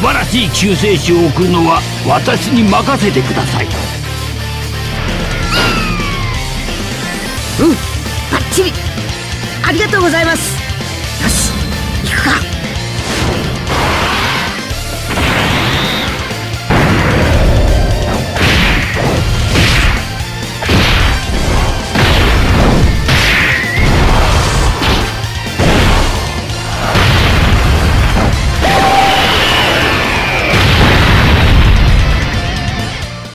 素晴らしい救世主を送るのは私に任せてください。うん、バッチリありがとうございます。よし、行くか。